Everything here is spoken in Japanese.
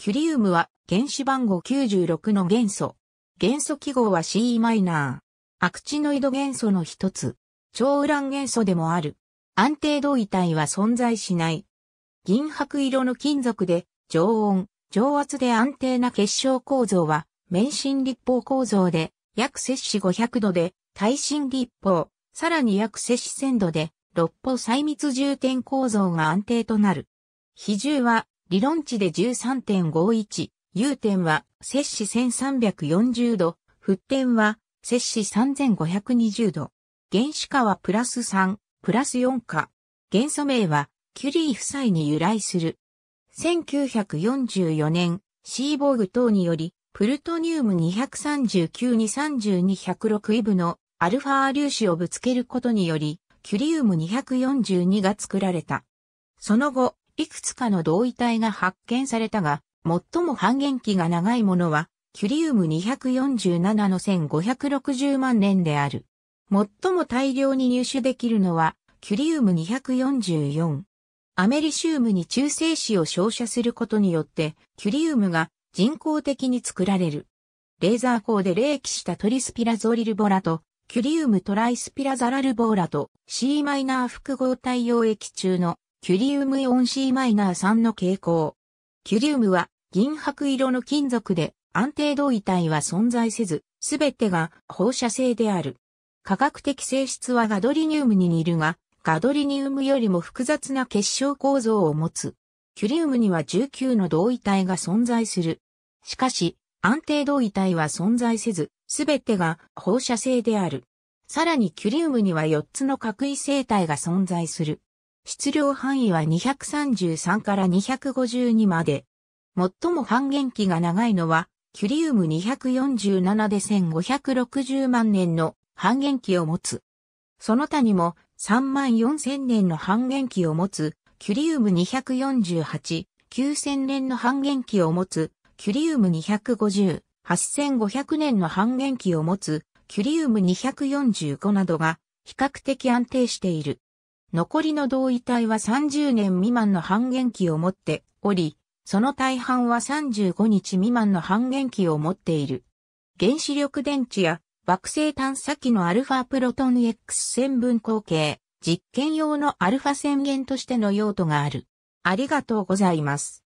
キュリウムは原子番号96の元素。元素記号は Ce⁻。アクチノイド元素の一つ。超ウラン元素でもある。安定同位体は存在しない。銀白色の金属で、常温、常圧で安定な結晶構造は、免震立方構造で、約摂氏500度で、耐震立方、さらに約摂氏1000度で、六方細密重点構造が安定となる。比重は、理論値で 13.51、融点は摂氏1340度、沸点は摂氏3520度。原子価は+3、+4価。元素名はキュリー夫妻に由来する。1944年、シーボーグ等により、プルトニウム239に32106イブのアルファ粒子をぶつけることにより、キュリウム242が作られた。その後、いくつかの同位体が発見されたが、最も半減期が長いものは、キュリウム247の1560万年である。最も大量に入手できるのは、キュリウム244。アメリシウムに中性子を照射することによって、キュリウムが人工的に作られる。レーザー光で励起したトリスピラゾリルボラと、キュリウムトライスピラザラルボーラと C⁻ 複合体溶液中のキュリウムイオン C⁻3 の傾向。キュリウムは銀白色の金属で安定同位体は存在せず、すべてが放射性である。化学的性質はガドリニウムに似るが、ガドリニウムよりも複雑な結晶構造を持つ。キュリウムには19の同位体が存在する。しかし、安定同位体は存在せず、すべてが放射性である。さらにキュリウムには4つの核異性体が存在する。質量範囲は233から252まで。最も半減期が長いのは、キュリウム247で1560万年の半減期を持つ。その他にも34000年の半減期を持つ、キュリウム248、9000年の半減期を持つ、キュリウム250、8500年の半減期を持つ、キュリウム245などが比較的安定している。残りの同位体は30年未満の半減期を持っており、その大半は35日未満の半減期を持っている。原子力電池や惑星探査機のアルファプロトン X 線分光計、実験用のアルファ線源としての用途がある。ありがとうございます。